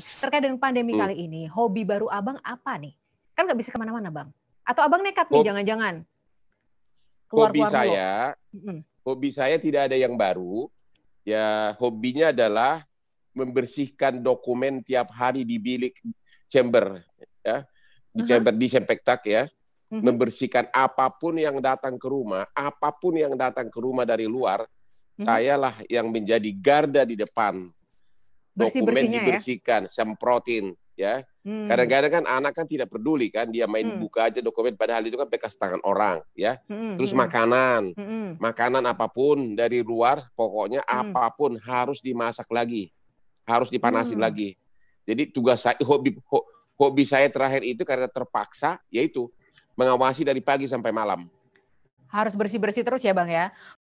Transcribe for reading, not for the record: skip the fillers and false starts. Terkait dengan pandemi kali ini, hobi baru abang apa nih? Kan nggak bisa kemana-mana, Bang. Atau abang nekat nih, jangan-jangan. Hobi saya tidak ada yang baru. Ya, hobinya adalah membersihkan dokumen tiap hari di bilik chamber. Ya. Di chamber, di Sempetak ya. Membersihkan apapun yang datang ke rumah, apapun yang datang ke rumah dari luar, sayalah yang menjadi garda di depan. Dokumen dibersihkan, ya? Semprotin, ya. Kadang-kadang kan anak kan tidak peduli kan, dia main buka aja dokumen, padahal itu kan bekas tangan orang, ya. Terus makanan, makanan apapun dari luar, pokoknya apapun harus dimasak lagi, harus dipanasin lagi. Jadi tugas saya, hobi saya terakhir itu karena terpaksa, yaitu mengawasi dari pagi sampai malam. Harus bersih-bersih terus ya Bang ya.